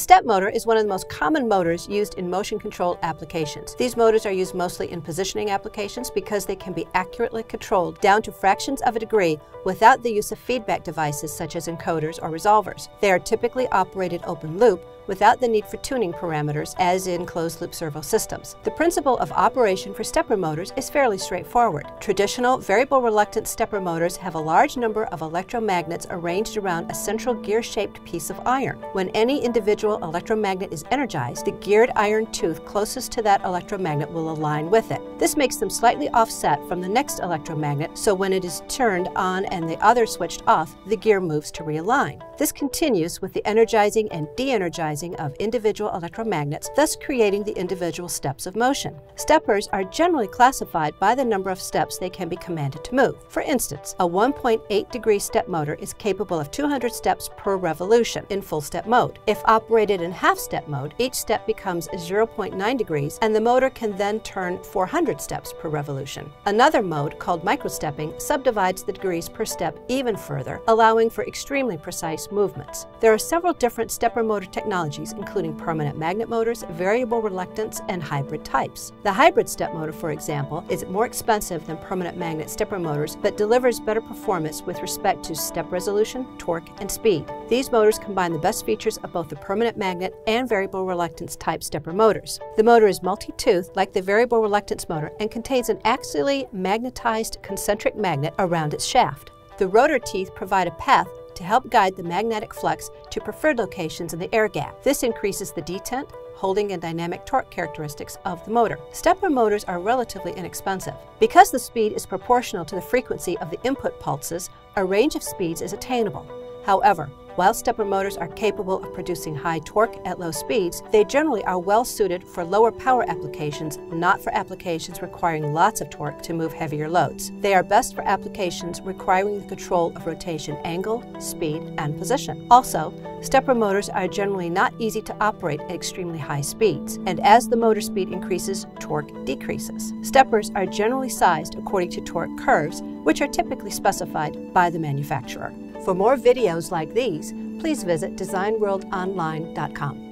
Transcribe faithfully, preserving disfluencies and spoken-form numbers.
step motor is one of the most common motors used in motion-controlled applications. These motors are used mostly in positioning applications because they can be accurately controlled down to fractions of a degree without the use of feedback devices such as encoders or resolvers. They are typically operated open-loop without the need for tuning parameters as in closed-loop servo systems. The principle of operation for stepper motors is fairly straightforward. Traditional variable reluctance stepper motors have a large number of electromagnets arranged around a central gear-shaped piece of iron. When any individual electromagnet is energized, the geared iron tooth closest to that electromagnet will align with it. This makes them slightly offset from the next electromagnet, so when it is turned on and the other switched off, the gear moves to realign. This continues with the energizing and de-energizing of individual electromagnets, thus creating the individual steps of motion. Steppers are generally classified by the number of steps they can be commanded to move. For instance, a one point eight degree step motor is capable of two hundred steps per revolution in full step mode. If operated in half step mode, each step becomes zero point nine degrees and the motor can then turn four hundred steps per revolution. Another mode, called microstepping, subdivides the degrees per step even further, allowing for extremely precise movements. There are several different stepper motor technologies, including permanent magnet motors, variable reluctance, and hybrid types. The hybrid step motor, for example, is more expensive than permanent magnet stepper motors, but delivers better performance with respect to step resolution, torque, and speed. These motors combine the best features of both the permanent magnet and variable reluctance type stepper motors. The motor is multi-toothed, like the variable reluctance motor, and contains an axially magnetized concentric magnet around its shaft. The rotor teeth provide a path to help guide the magnetic flux to preferred locations in the air gap. This increases the detent, holding, and dynamic torque characteristics of the motor. Stepper motors are relatively inexpensive. Because the speed is proportional to the frequency of the input pulses, a range of speeds is attainable. However, while stepper motors are capable of producing high torque at low speeds, they generally are well suited for lower power applications, not for applications requiring lots of torque to move heavier loads. They are best for applications requiring the control of rotation angle, speed, and position. Also, stepper motors are generally not easy to operate at extremely high speeds, and as the motor speed increases, torque decreases. Steppers are generally sized according to torque curves, which are typically specified by the manufacturer. For more videos like these, please visit design world online dot com.